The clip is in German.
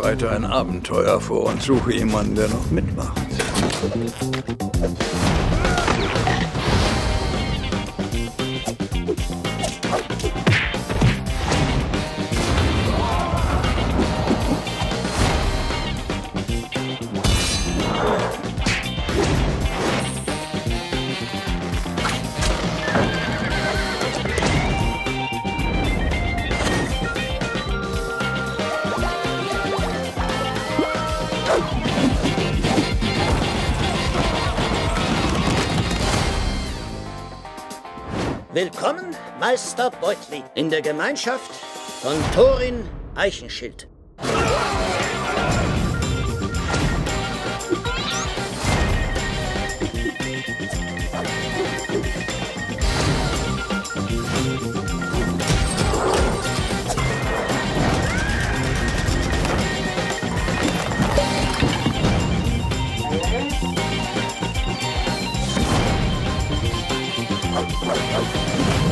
bereite ein Abenteuer vor und suche jemanden, der noch mitmacht. Willkommen, Meister Beutli, in der Gemeinschaft von Thorin Eichenschild. Let's go.